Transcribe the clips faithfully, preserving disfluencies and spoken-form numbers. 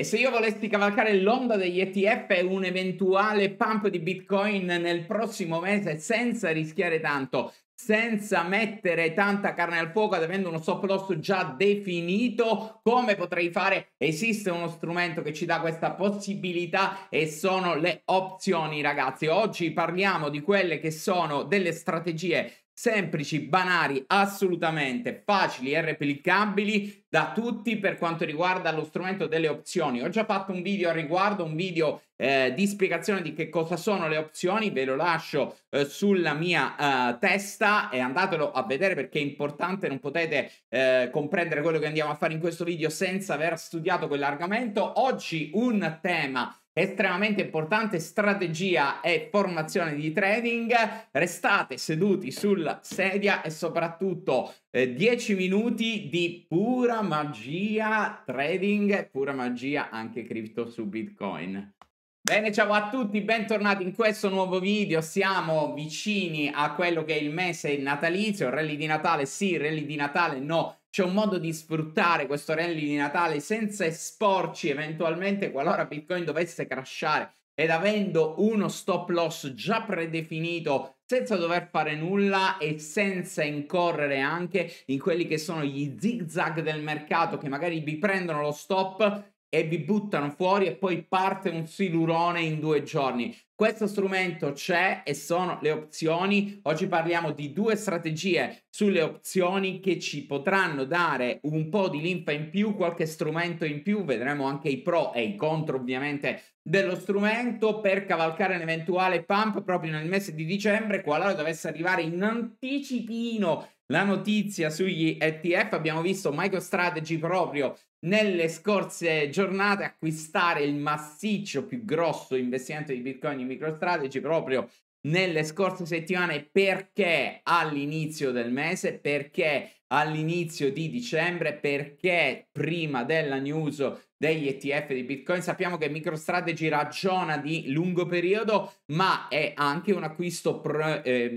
E se io volessi cavalcare l'onda degli E T F e un eventuale pump di Bitcoin nel prossimo mese senza rischiare tanto, senza mettere tanta carne al fuoco, avendo uno stop loss già definito, come potrei fare? Esiste uno strumento che ci dà questa possibilità e sono le opzioni, ragazzi. Oggi parliamo di quelle che sono delle strategie semplici, banali, assolutamente facili e replicabili da tutti per quanto riguarda lo strumento delle opzioni. Ho già fatto un video al riguardo, un video eh, di spiegazione di che cosa sono le opzioni, ve lo lascio eh, sulla mia eh, testa e andatelo a vedere perché è importante, non potete eh, comprendere quello che andiamo a fare in questo video senza aver studiato quell'argomento. Oggi un tema estremamente importante, strategia e formazione di trading. Restate seduti sulla sedia e soprattutto eh, dieci minuti di pura magia trading, pura magia anche cripto su Bitcoin. Bene, ciao a tutti, bentornati in questo nuovo video. Siamo vicini a quello che è il mese natalizio, rally di Natale sì, rally di Natale no. C'è un modo di sfruttare questo rally di Natale senza esporci eventualmente qualora Bitcoin dovesse crashare ed avendo uno stop loss già predefinito, senza dover fare nulla e senza incorrere anche in quelli che sono gli zigzag del mercato che magari vi prendono lo stop e vi buttano fuori e poi parte un silurone in due giorni. Questo strumento c'è e sono le opzioni. Oggi parliamo di due strategie sulle opzioni che ci potranno dare un po' di linfa in più, qualche strumento in più, vedremo anche i pro e i contro ovviamente dello strumento per cavalcare un eventuale pump proprio nel mese di dicembre, qualora dovesse arrivare in anticipino la notizia sugli E T F. Abbiamo visto MicroStrategy proprio nelle scorse giornate acquistare il massiccio più grosso investimento di Bitcoin in MicroStrategy proprio nelle scorse settimane. Perché all'inizio del mese? Perché all'inizio di dicembre? Perché prima della news degli E T F di Bitcoin? Sappiamo che MicroStrategy ragiona di lungo periodo, ma è anche un acquisto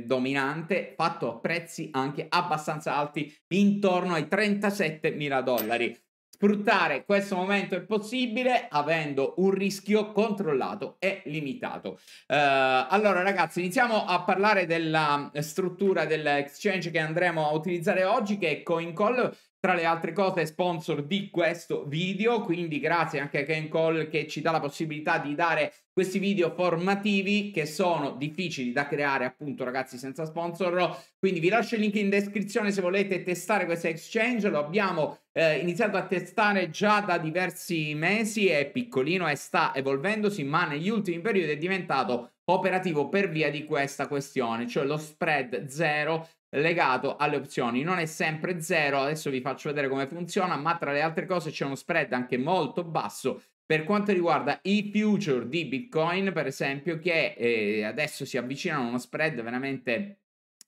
dominante fatto a prezzi anche abbastanza alti, intorno ai trentasettemila dollari. Sfruttare questo momento è possibile avendo un rischio controllato e limitato. Eh, allora ragazzi, iniziamo a parlare della struttura dell'exchange che andremo a utilizzare oggi, che è CoinCall, tra le altre cose sponsor di questo video, quindi grazie anche a CoinCall che ci dà la possibilità di dare questi video formativi che sono difficili da creare appunto ragazzi senza sponsor. Quindi vi lascio il link in descrizione se volete testare questo exchange. Lo abbiamo eh, iniziato a testare già da diversi mesi, è piccolino e sta evolvendosi, ma negli ultimi periodi è diventato operativo per via di questa questione, cioè lo spread zero legato alle opzioni. Non è sempre zero, adesso vi faccio vedere come funziona, ma tra le altre cose c'è uno spread anche molto basso per quanto riguarda i future di Bitcoin per esempio, che eh, adesso si avvicinano a uno spread veramente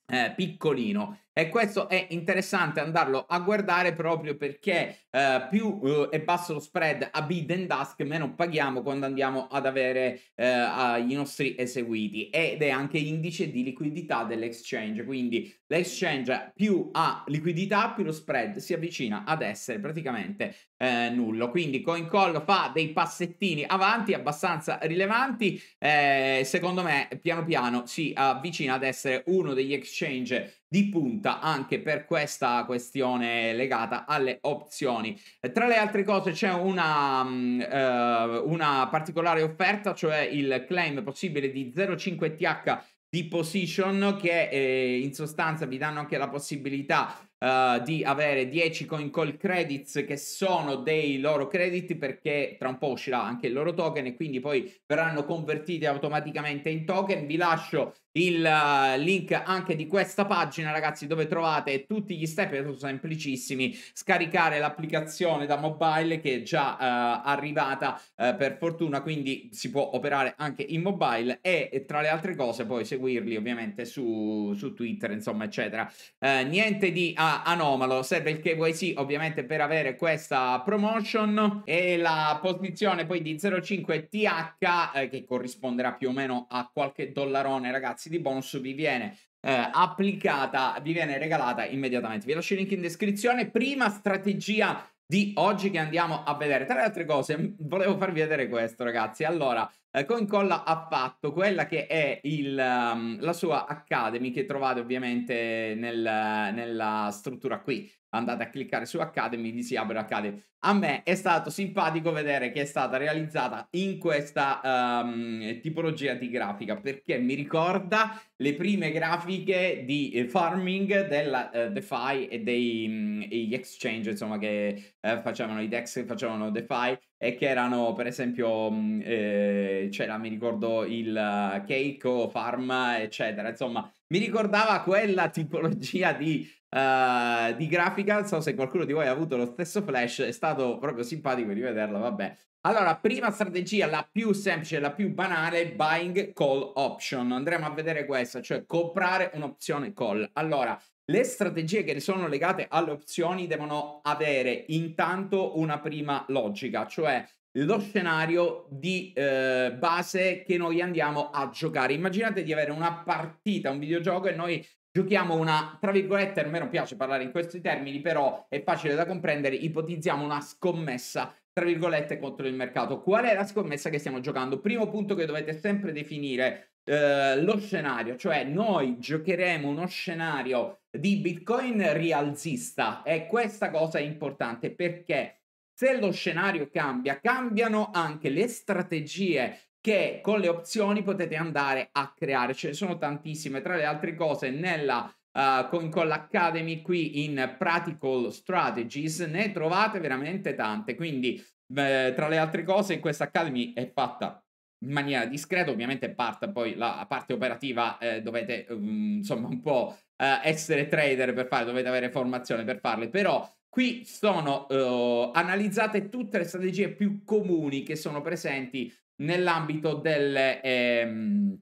eh, piccolino, e questo è interessante andarlo a guardare proprio perché eh, più eh, è basso lo spread a bid and ask, meno paghiamo quando andiamo ad avere eh, i nostri eseguiti, ed è anche indice di liquidità dell'exchange. Quindi l'exchange più ha liquidità, più lo spread si avvicina ad essere praticamente eh, nullo. Quindi CoinCall fa dei passettini avanti abbastanza rilevanti, eh, secondo me piano piano si avvicina ad essere uno degli exchange di punta anche per questa questione legata alle opzioni. Tra le altre cose c'è una, uh, una particolare offerta, cioè il claim possibile di zero virgola cinque T H di position, che eh, in sostanza vi danno anche la possibilità uh, di avere dieci CoinCall credits, che sono dei loro credit perché tra un po' uscirà anche il loro token e quindi poi verranno convertiti automaticamente in token. Vi lascio il uh, link anche di questa pagina ragazzi, dove trovate tutti gli step, sono semplicissimi. Scaricare l'applicazione da mobile che è già uh, arrivata uh, per fortuna, quindi si può operare anche in mobile, e, e tra le altre cose poi seguirli ovviamente su, su Twitter insomma eccetera. Uh, niente di uh, anomalo, serve il K Y C ovviamente per avere questa promotion, e la posizione poi di zero virgola cinque T H eh, che corrisponderà più o meno a qualche dollarone ragazzi di bonus vi viene eh, applicata, vi viene regalata immediatamente. Vi lascio il link in descrizione. Prima strategia di oggi che andiamo a vedere. Tra le altre cose volevo farvi vedere questo, ragazzi. Allora, eh, CoinColla ha fatto quella che è il, um, la sua Academy, che trovate ovviamente nel, nella struttura qui. Andate a cliccare su Academy di Siabero Academy. A me è stato simpatico vedere che è stata realizzata in questa um, tipologia di grafica, perché mi ricorda le prime grafiche di eh, farming della eh, DeFi e dei mh, gli exchange, insomma, che eh, facevano i DEX, che facevano DeFi e che erano, per esempio, eh, c'era, mi ricordo, il uh, Cake o Farm, eccetera. Insomma, mi ricordava quella tipologia di, uh, di grafica. Non so se qualcuno di voi ha avuto lo stesso flash, è stato proprio simpatico di vederla, vabbè. Allora, prima strategia, la più semplice, la più banale, buying call option. Andremo a vedere questa, cioè comprare un'opzione call. Allora, le strategie che sono legate alle opzioni devono avere intanto una prima logica, cioè lo scenario di eh, base che noi andiamo a giocare. Immaginate di avere una partita, un videogioco, e noi giochiamo una, tra virgolette, a me non piace parlare in questi termini, però è facile da comprendere, ipotizziamo una scommessa, tra virgolette, contro il mercato. Qual è la scommessa che stiamo giocando? Primo punto che dovete sempre definire, eh, lo scenario, cioè noi giocheremo uno scenario di Bitcoin rialzista, e questa cosa è importante perché se lo scenario cambia, cambiano anche le strategie che con le opzioni potete andare a creare. Ce ne sono tantissime, tra le altre cose nella Uh, con, con l'Academy qui in Practical Strategies ne trovate veramente tante, quindi eh, tra le altre cose questa Academy è fatta in maniera discreta, ovviamente parte, poi la parte operativa eh, dovete um, insomma un po' eh, essere trader per fare, dovete avere formazione per farle, però qui sono uh, analizzate tutte le strategie più comuni che sono presenti nell'ambito delle ehm,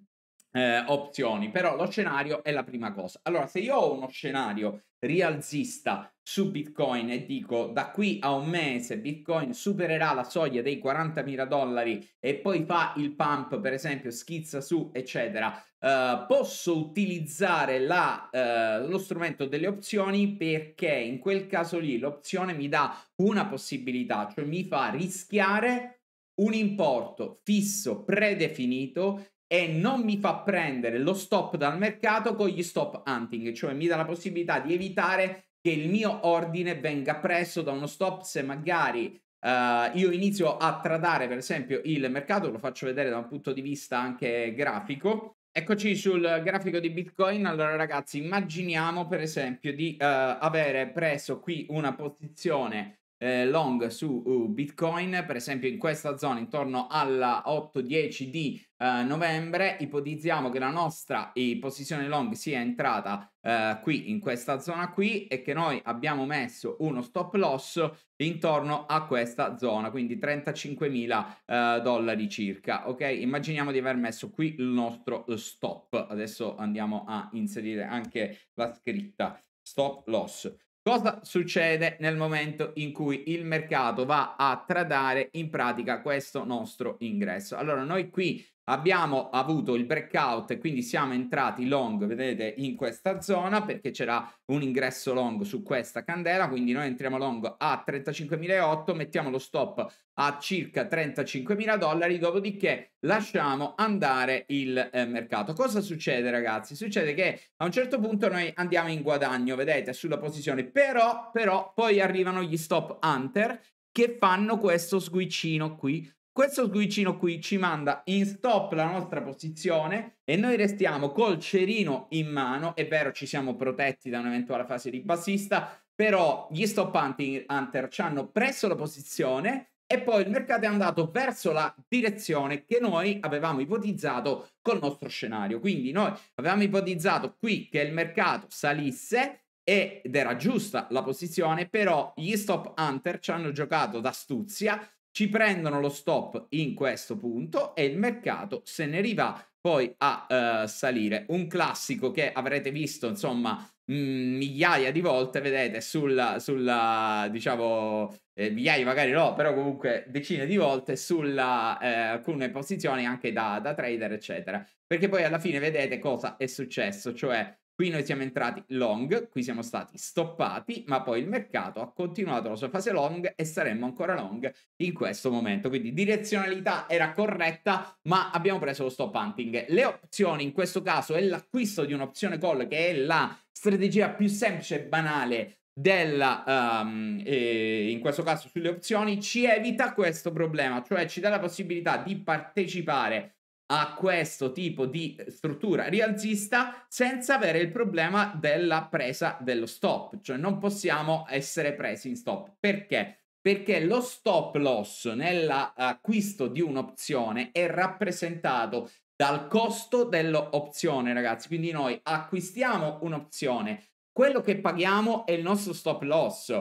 Eh, opzioni, però lo scenario è la prima cosa. Allora, se io ho uno scenario rialzista su Bitcoin e dico da qui a un mese Bitcoin supererà la soglia dei quarantamila dollari e poi fa il pump, per esempio, schizza su, eccetera, eh, posso utilizzare la, eh, lo strumento delle opzioni, perché in quel caso lì l'opzione mi dà una possibilità, cioè mi fa rischiare un importo fisso predefinito e non mi fa prendere lo stop dal mercato con gli stop hunting, cioè mi dà la possibilità di evitare che il mio ordine venga preso da uno stop. Se magari uh, io inizio a tradare, per esempio, il mercato, lo faccio vedere da un punto di vista anche grafico. Eccoci sul grafico di Bitcoin. Allora, ragazzi, immaginiamo, per esempio, di uh, avere preso qui una posizione eh, long su uh, Bitcoin, per esempio in questa zona intorno alla otto dieci di Uh, novembre. Ipotizziamo che la nostra posizione long sia entrata uh, qui in questa zona qui e che noi abbiamo messo uno stop loss intorno a questa zona, quindi trentacinquemila uh, dollari circa, ok? Immaginiamo di aver messo qui il nostro stop. Adesso andiamo a inserire anche la scritta stop loss. Cosa succede nel momento in cui il mercato va a tradare in pratica questo nostro ingresso? Allora, noi qui abbiamo avuto il breakout, quindi siamo entrati long, vedete, in questa zona, perché c'era un ingresso long su questa candela, quindi noi entriamo long a trentacinquemila otto, mettiamo lo stop a circa trentacinquemila dollari, dopodiché lasciamo andare il eh, mercato. Cosa succede, ragazzi? Succede che a un certo punto noi andiamo in guadagno, vedete, sulla posizione, però, però poi arrivano gli stop hunter che fanno questo sguicino qui. Questo sguicino qui ci manda in stop la nostra posizione e noi restiamo col cerino in mano. È vero, ci siamo protetti da un'eventuale fase ribassista, però gli stop hunting, hunter ci hanno preso la posizione e poi il mercato è andato verso la direzione che noi avevamo ipotizzato col nostro scenario. Quindi noi avevamo ipotizzato qui che il mercato salisse ed era giusta la posizione, però gli stop hunter ci hanno giocato d'astuzia, ci prendono lo stop in questo punto e il mercato se ne riva poi a uh, salire. Un classico che avrete visto, insomma, mh, migliaia di volte, vedete, sulla, sulla diciamo, eh, migliaia magari no, però comunque decine di volte sulla eh, alcune posizioni anche da, da trader, eccetera. Perché poi alla fine vedete cosa è successo, cioè Qui noi siamo entrati long, qui siamo stati stoppati, ma poi il mercato ha continuato la sua fase long e saremmo ancora long in questo momento. Quindi direzionalità era corretta, ma abbiamo preso lo stop hunting. Le opzioni in questo caso è l'acquisto di un'opzione call, che è la strategia più semplice e banale della, um, eh, in questo caso sulle opzioni, ci evita questo problema, cioè ci dà la possibilità di partecipare a questo tipo di struttura rialzista senza avere il problema della presa dello stop, cioè non possiamo essere presi in stop. Perché? Perché lo stop loss nell'acquisto di un'opzione è rappresentato dal costo dell'opzione, ragazzi. Quindi noi acquistiamo un'opzione, quello che paghiamo è il nostro stop loss.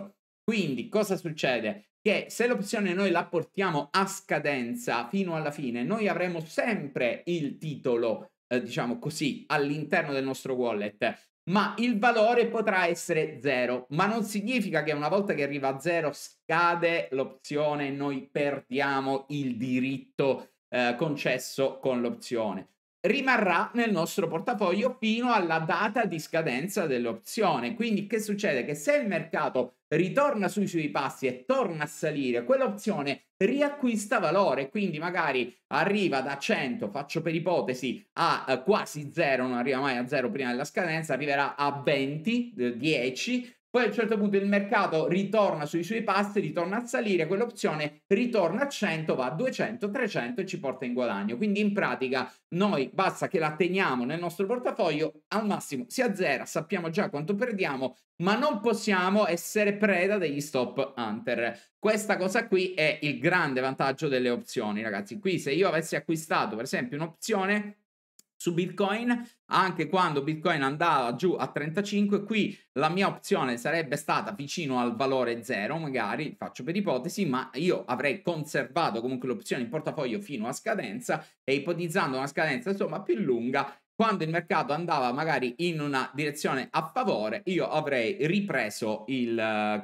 Quindi cosa succede? Che se l'opzione noi la portiamo a scadenza fino alla fine, noi avremo sempre il titolo, eh, diciamo così, all'interno del nostro wallet, ma il valore potrà essere zero. Ma non significa che una volta che arriva a zero scade l'opzione e noi perdiamo il diritto eh, concesso con l'opzione. Rimarrà nel nostro portafoglio fino alla data di scadenza dell'opzione. Quindi che succede? Che se il mercato ritorna sui suoi passi e torna a salire, quell'opzione riacquista valore, quindi magari arriva da cento, faccio per ipotesi, a eh, quasi zero, non arriva mai a zero prima della scadenza, arriverà a venti, dieci, poi a un certo punto il mercato ritorna sui suoi passi, ritorna a salire, quell'opzione ritorna a cento, va a duecento, trecento e ci porta in guadagno. Quindi in pratica noi basta che la teniamo nel nostro portafoglio, al massimo si azzera, sappiamo già quanto perdiamo, ma non possiamo essere preda degli stop hunter. Questa cosa qui è il grande vantaggio delle opzioni, ragazzi. Qui se io avessi acquistato per esempio un'opzione su Bitcoin, anche quando Bitcoin andava giù a trentacinque, qui la mia opzione sarebbe stata vicino al valore zero, magari, faccio per ipotesi, ma io avrei conservato comunque l'opzione in portafoglio fino a scadenza, e ipotizzando una scadenza insomma più lunga, quando il mercato andava magari in una direzione a favore, io avrei ripreso il,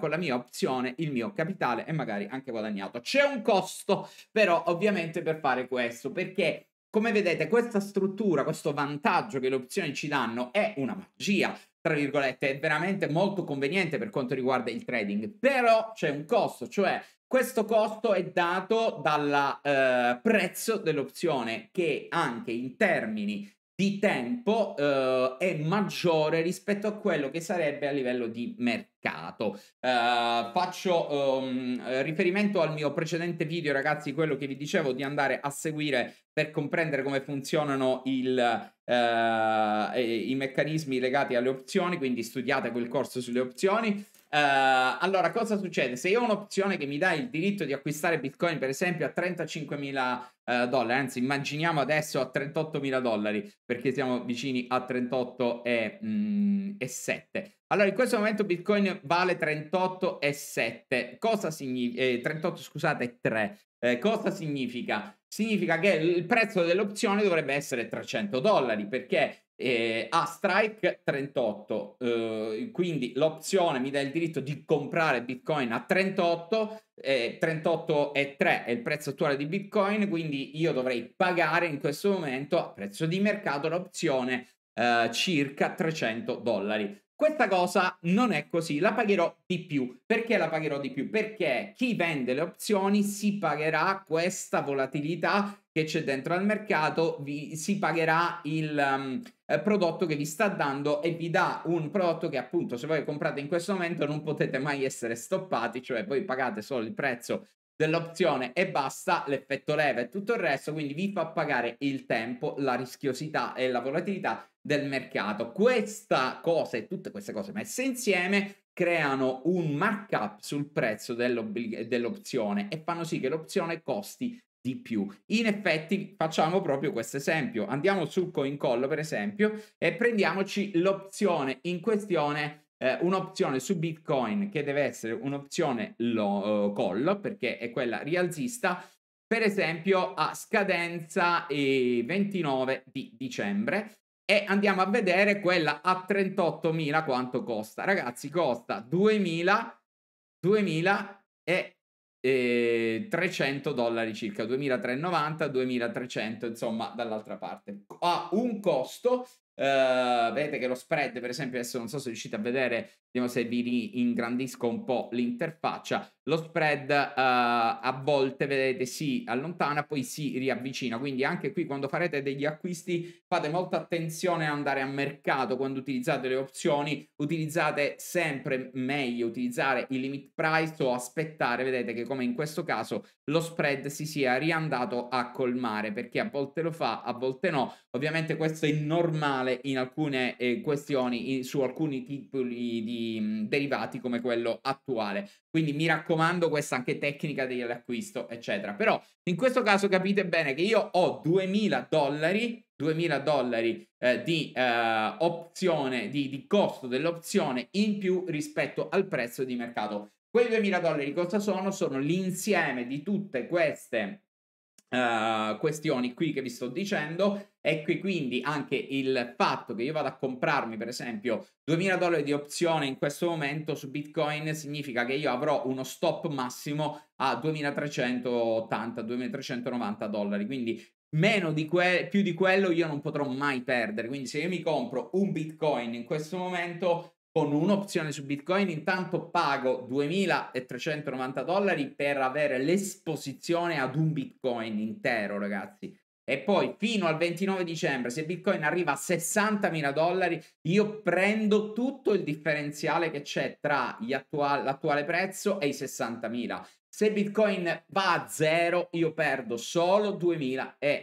con la mia opzione il mio capitale e magari anche guadagnato. C'è un costo però ovviamente per fare questo, perché come vedete questa struttura, questo vantaggio che le opzioni ci danno è una magia, tra virgolette, è veramente molto conveniente per quanto riguarda il trading, però c'è un costo, cioè questo costo è dato dal eh, prezzo dell'opzione, che anche in termini di tempo eh, è maggiore rispetto a quello che sarebbe a livello di mercato. Eh, faccio um, riferimento al mio precedente video, ragazzi, quello che vi dicevo di andare a seguire per comprendere come funzionano il, eh, i meccanismi legati alle opzioni, quindi studiate quel corso sulle opzioni. Eh, allora, cosa succede? Se io ho un'opzione che mi dà il diritto di acquistare Bitcoin, per esempio, a trentacinquemila Uh, dollari, anzi immaginiamo adesso a trentottomila dollari, perché siamo vicini a trentotto e sette. Allora in questo momento Bitcoin vale trentotto e sette, cosa significa? Eh, trentotto scusate, tre. Eh, cosa significa? Significa che il prezzo dell'opzione dovrebbe essere trecento dollari, perché eh, a strike trentotto, eh, quindi l'opzione mi dà il diritto di comprare Bitcoin a trentotto, eh, trentotto e tre è il prezzo attuale di Bitcoin, quindi io dovrei pagare in questo momento a prezzo di mercato l'opzione eh, circa trecento dollari. Questa cosa non è così, la pagherò di più. Perché la pagherò di più? Perché chi vende le opzioni si pagherà questa volatilità che c'è dentro al mercato, vi, si pagherà il um, eh, prodotto che vi sta dando, e vi dà un prodotto che appunto se voi comprate in questo momento non potete mai essere stoppati, cioè voi pagate solo il prezzo dell'opzione e basta, l'effetto leva e tutto il resto, quindi vi fa pagare il tempo, la rischiosità e la volatilità del mercato. Questa cosa e tutte queste cose messe insieme creano un markup sul prezzo dell'opzione e fanno sì che l'opzione costi di più. In effetti facciamo proprio questo esempio, andiamo su CoinCall per esempio e prendiamoci l'opzione in questione. Eh, un'opzione su Bitcoin che deve essere un'opzione uh, call, perché è quella rialzista, per esempio a scadenza eh, ventinove di dicembre, e andiamo a vedere quella a trentottomila quanto costa. Ragazzi, costa duemila, duemila e eh, trecento dollari circa, duemilatrecentonovanta, duemilatrecento, insomma dall'altra parte, ha un costo Uh, vedete che lo spread, per esempio, adesso non so se riuscite a vedere, vediamo se vi ingrandisco un po' l'interfaccia. Lo spread uh, a volte, vedete, si allontana, poi si riavvicina. Quindi anche qui, quando farete degli acquisti, fate molta attenzione a andare a mercato. Quando utilizzate le opzioni, utilizzate sempre meglio utilizzare il limit price o aspettare, vedete che come in questo caso lo spread si sia riandato a colmare, perché a volte lo fa, a volte no. Ovviamente questo è normale in alcune eh, questioni in, su alcuni tipi di, di mh, derivati come quello attuale, quindi mi raccomando, questa anche tecnica dell'acquisto eccetera. Però in questo caso capite bene che io ho duemila dollari duemila dollari eh, di eh, opzione di, di costo dell'opzione in più rispetto al prezzo di mercato. Quei duemila dollari cosa sono? Sono l'insieme di tutte queste Uh, questioni qui che vi sto dicendo. E qui quindi anche il fatto che io vado a comprarmi per esempio duemila dollari di opzione in questo momento su Bitcoin significa che io avrò uno stop massimo a duemilatrecentottanta duemilatrecentonovanta dollari, quindi meno di que- più di quello io non potrò mai perdere. Quindi se io mi compro un Bitcoin in questo momento con un'opzione su Bitcoin, intanto pago duemilatrecentonovanta dollari per avere l'esposizione ad un Bitcoin intero, ragazzi. E poi fino al ventinove dicembre, se Bitcoin arriva a sessantamila dollari, io prendo tutto il differenziale che c'è tra gli attual- l'attuale prezzo e i sessantamila. Se Bitcoin va a zero, io perdo solo duemilatrecento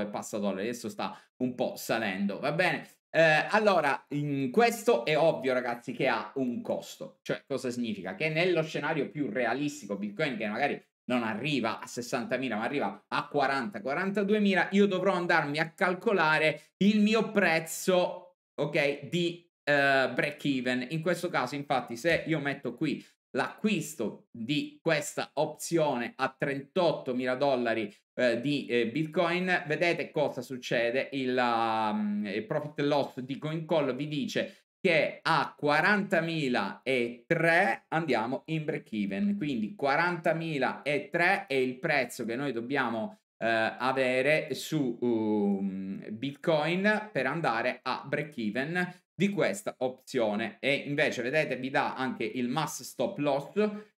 e passa dollari. Adesso sta un po' salendo, va bene? Eh, allora, in questo è ovvio, ragazzi, che ha un costo. Cioè, cosa significa? Che nello scenario più realistico, Bitcoin che magari non arriva a sessantamila, ma arriva a quaranta quarantaduemila, io dovrò andarmi a calcolare il mio prezzo, ok, di eh, break-even. In questo caso, infatti, se io metto qui l'acquisto di questa opzione a trentottomila dollari eh, di eh, Bitcoin, vedete cosa succede. Il, um, il profit loss di CoinCall vi dice che a quarantamila e tre andiamo in break even, quindi quarantamila e tre è il prezzo che noi dobbiamo eh, avere su um, Bitcoin per andare a break even di questa opzione. E invece vedete vi dà anche il mass stop loss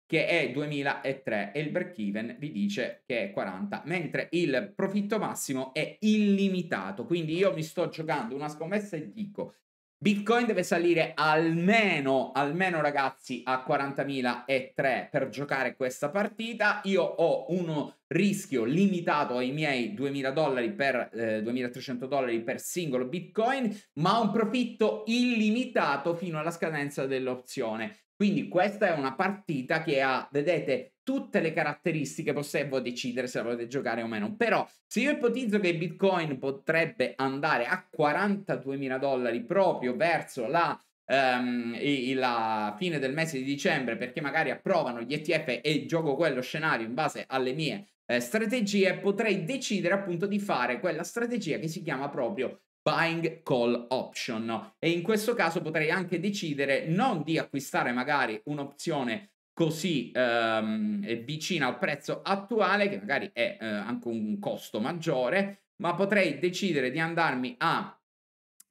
che è duemilatré e il break even vi dice che è quaranta, mentre il profitto massimo è illimitato. Quindi io mi sto giocando una scommessa e dico Bitcoin deve salire almeno almeno ragazzi a quarantamila e tre per giocare questa partita. Io ho uno rischio limitato ai miei duemila dollari per eh, duemilatrecento dollari per singolo Bitcoin, ma un profitto illimitato fino alla scadenza dell'opzione. Quindi questa è una partita che ha, vedete, tutte le caratteristiche, possiamo decidere se la volete giocare o meno. Però se io ipotizzo che Bitcoin potrebbe andare a quarantaduemila dollari proprio verso la Um, la fine del mese di dicembre, perché magari approvano gli E T F e gioco quello scenario in base alle mie eh, strategie, potrei decidere appunto di fare quella strategia che si chiama proprio buying call option. E in questo caso potrei anche decidere non di acquistare magari un'opzione così ehm, vicina al prezzo attuale, che magari è eh, anche un costo maggiore, ma potrei decidere di andarmi a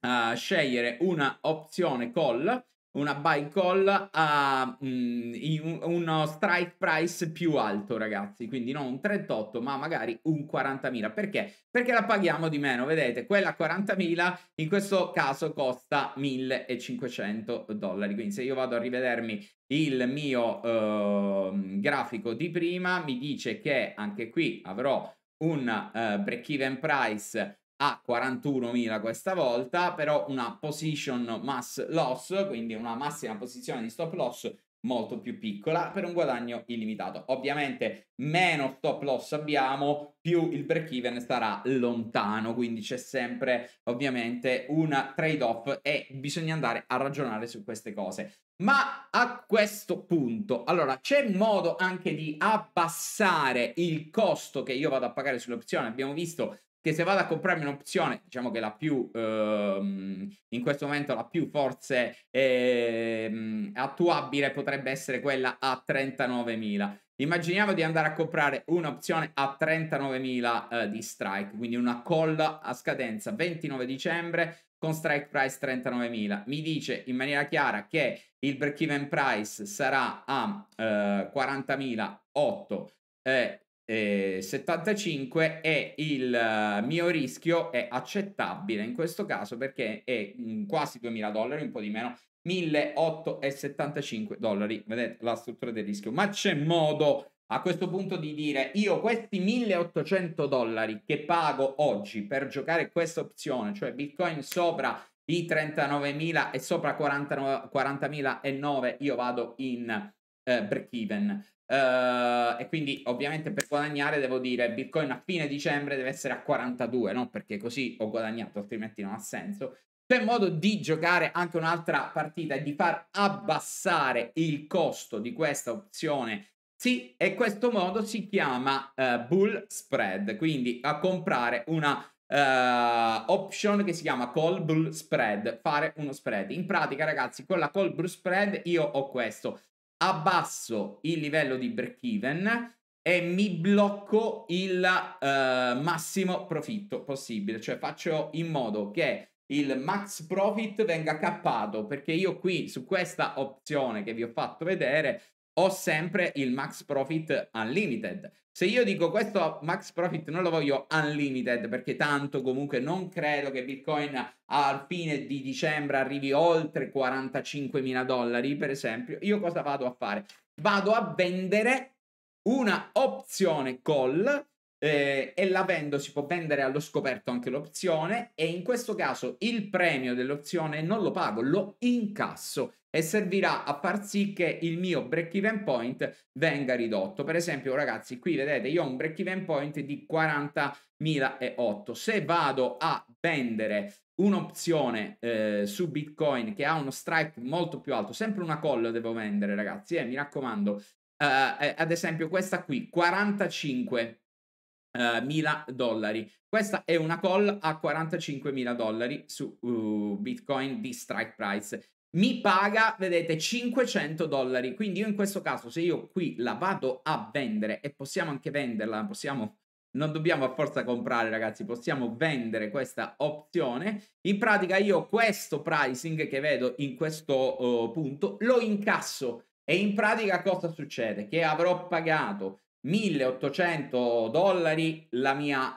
Uh, scegliere una opzione call, una buy call a uh, un, uno strike price più alto, ragazzi, quindi non un trentotto ma magari un quarantamila. Perché? Perché la paghiamo di meno, vedete, quella quarantamila in questo caso costa millecinquecento dollari, quindi se io vado a rivedermi il mio uh, grafico di prima mi dice che anche qui avrò un uh, break even price a quarantunomila questa volta, però una position mass loss, quindi una massima posizione di stop loss molto più piccola per un guadagno illimitato. Ovviamente meno stop loss abbiamo, più il break even sarà lontano, quindi c'è sempre ovviamente una trade off e bisogna andare a ragionare su queste cose. Ma a questo punto, allora, c'è modo anche di abbassare il costo che io vado a pagare sull'opzione. Abbiamo visto che se vado a comprarmi un'opzione, diciamo che la più, ehm, in questo momento la più forse ehm, attuabile potrebbe essere quella a trentanovemila. Immaginiamo di andare a comprare un'opzione a trentanovemila eh, di strike, quindi una call a scadenza ventinove dicembre con strike price trentanovemila. Mi dice in maniera chiara che il break even price sarà a eh, quarantamila otto e eh, settantacinque e il eh, mio rischio è accettabile in questo caso perché è mh, quasi duemila dollari, un po' di meno, milleottocentosettantacinque dollari. Vedete la struttura del rischio, ma c'è modo a questo punto di dire: io questi milleottocento dollari che pago oggi per giocare questa opzione, cioè Bitcoin sopra i trentanovemila e sopra quarantamila e nove, io vado in eh, break even. Uh, e quindi ovviamente per guadagnare devo dire Bitcoin a fine dicembre deve essere a quarantadue, no? Perché così ho guadagnato, altrimenti non ha senso. C'è modo di giocare anche un'altra partita e di far abbassare il costo di questa opzione. Sì, e questo modo si chiama uh, bull spread, quindi a comprare una uh, option che si chiama call bull spread, fare uno spread. In pratica, ragazzi, con la call bull spread io ho questo: abbasso il livello di break even e mi blocco il uh, massimo profitto possibile, cioè faccio in modo che il max profit venga cappato, perché io qui su questa opzione che vi ho fatto vedere ho sempre il max profit unlimited. Se io dico questo max profit non lo voglio unlimited, perché tanto comunque non credo che Bitcoin al fine di dicembre arrivi oltre quarantacinquemila dollari, per esempio, io cosa vado a fare? Vado a vendere una opzione call Eh, e la vendo. Si può vendere allo scoperto anche l'opzione, e in questo caso il premio dell'opzione non lo pago, lo incasso, e servirà a far sì che il mio break even point venga ridotto. Per esempio, ragazzi, qui vedete io ho un break even point di quarantamila e otto. Se vado a vendere un'opzione eh, su Bitcoin che ha uno strike molto più alto, sempre una call devo vendere, ragazzi, eh, mi raccomando, uh, eh, ad esempio questa qui quarantacinquemila dollari. Questa è una call a quarantacinquemila dollari su uh, Bitcoin di strike price, mi paga, vedete, cinquecento dollari. Quindi io in questo caso, se io qui la vado a vendere, e possiamo anche venderla, possiamo, non dobbiamo a forza comprare, ragazzi, possiamo vendere questa opzione. In pratica io questo pricing che vedo in questo uh, punto lo incasso, e in pratica cosa succede? Che avrò pagato milleottocento dollari la mia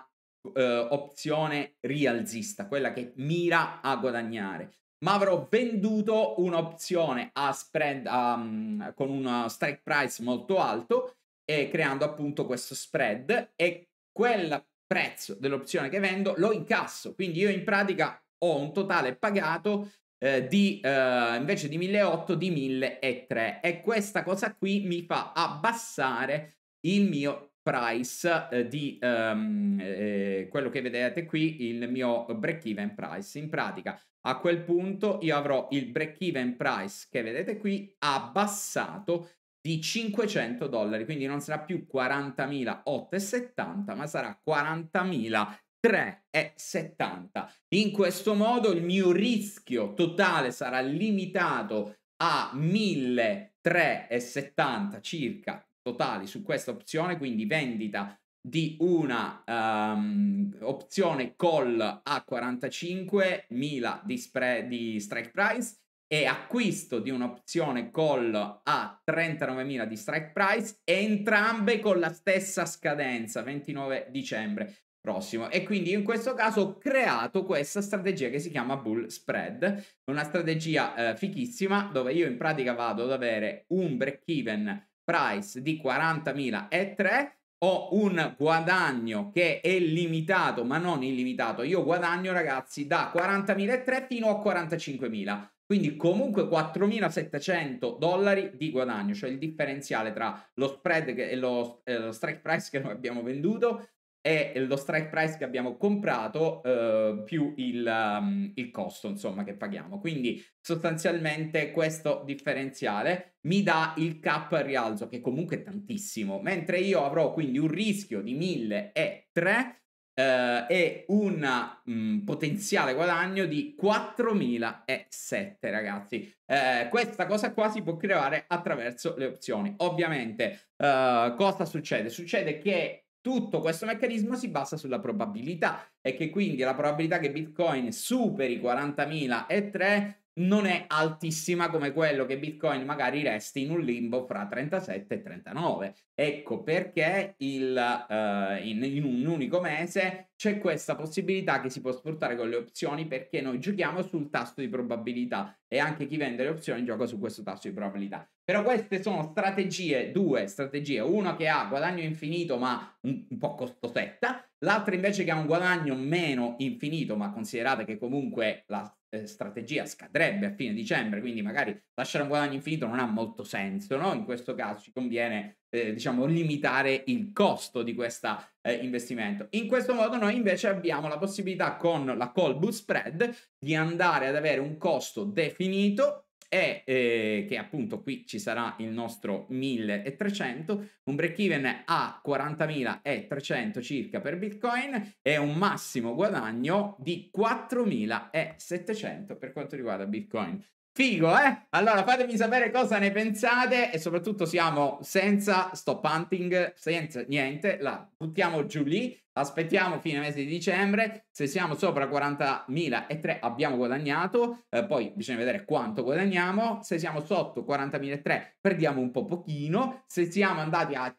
eh, opzione rialzista, quella che mira a guadagnare, ma avrò venduto un'opzione a spread um, con un strike price molto alto, e creando appunto questo spread, e quel prezzo dell'opzione che vendo lo incasso. Quindi io in pratica ho un totale pagato Eh, di eh, invece di milleottocento di mille e trecento, e questa cosa qui mi fa abbassare il mio price eh, di ehm, eh, quello che vedete qui, il mio break even price. In pratica a quel punto io avrò il break even price che vedete qui abbassato di cinquecento dollari, quindi non sarà più quarantamila ottocentosettanta ma sarà quarantamila trecentosettanta. In questo modo il mio rischio totale sarà limitato a milletrecentosettanta circa totali su questa opzione, quindi vendita di una um, opzione call a quarantacinquemila di, spread, di strike price, e acquisto di un'opzione call a trentanovemila di strike price, entrambe con la stessa scadenza, ventinove dicembre prossimo. E quindi in questo caso ho creato questa strategia che si chiama bull spread, una strategia eh, fichissima, dove io in pratica vado ad avere un break even price di quarantamila e trecento, ho un guadagno che è limitato ma non illimitato. Io guadagno, ragazzi, da quarantamila e trecento fino a quarantacinquemila, quindi comunque quattromilasettecento dollari di guadagno, cioè il differenziale tra lo spread che, e lo, eh, lo strike price che noi abbiamo venduto e lo strike price che abbiamo comprato eh, più il, um, il costo, insomma, che paghiamo. Quindi sostanzialmente questo differenziale mi dà il cap rialzo, che comunque è tantissimo, mentre io avrò quindi un rischio di mille e trecento eh, e un potenziale guadagno di quattromila e sette, ragazzi. Eh, questa cosa qua si può creare attraverso le opzioni. Ovviamente, eh, cosa succede? Succede che tutto questo meccanismo si basa sulla probabilità, e che quindi la probabilità che Bitcoin superi quarantamila e tre non è altissima come quello che Bitcoin magari resti in un limbo fra trentasette e trentanove. Ecco perché il, uh, in, in un unico mese c'è questa possibilità che si può sfruttare con le opzioni, perché noi giochiamo sul tasso di probabilità, e anche chi vende le opzioni gioca su questo tasso di probabilità. Però queste sono strategie, due strategie, una che ha guadagno infinito ma un, un po' costosetta, l'altra invece che ha un guadagno meno infinito, ma considerate che comunque la eh, strategia scadrebbe a fine dicembre, quindi magari lasciare un guadagno infinito non ha molto senso, no? In questo caso ci conviene eh, diciamo limitare il costo di questo eh, investimento. In questo modo noi invece abbiamo la possibilità con la call bull spread di andare ad avere un costo definito e eh, che appunto qui ci sarà il nostro milletrecento, un break even a quarantamila e trecento circa per Bitcoin e un massimo guadagno di quattromila e settecento per quanto riguarda Bitcoin. Figo, eh? Allora fatemi sapere cosa ne pensate, e soprattutto siamo senza stop hunting, senza niente, la buttiamo giù lì. Aspettiamo fine mese di dicembre, se siamo sopra quarantamila e tre abbiamo guadagnato, eh, poi bisogna vedere quanto guadagniamo. Se siamo sotto quarantamila e tre perdiamo un po' pochino, se siamo andati a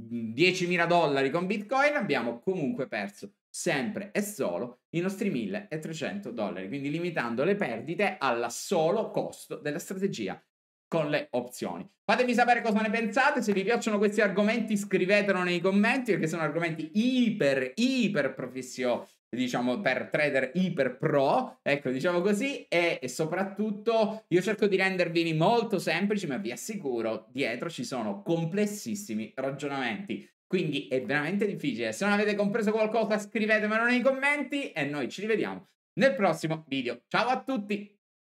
diecimila dollari con Bitcoin abbiamo comunque perso sempre e solo i nostri milletrecento dollari, quindi limitando le perdite al solo costo della strategia con le opzioni. Fatemi sapere cosa ne pensate, se vi piacciono questi argomenti scrivetelo nei commenti, perché sono argomenti iper, iper professionali, diciamo per trader iper pro, ecco diciamo così, e, e soprattutto io cerco di rendervi molto semplici, ma vi assicuro dietro ci sono complessissimi ragionamenti, quindi è veramente difficile. Se non avete compreso qualcosa scrivetemelo nei commenti e noi ci rivediamo nel prossimo video. Ciao a tutti!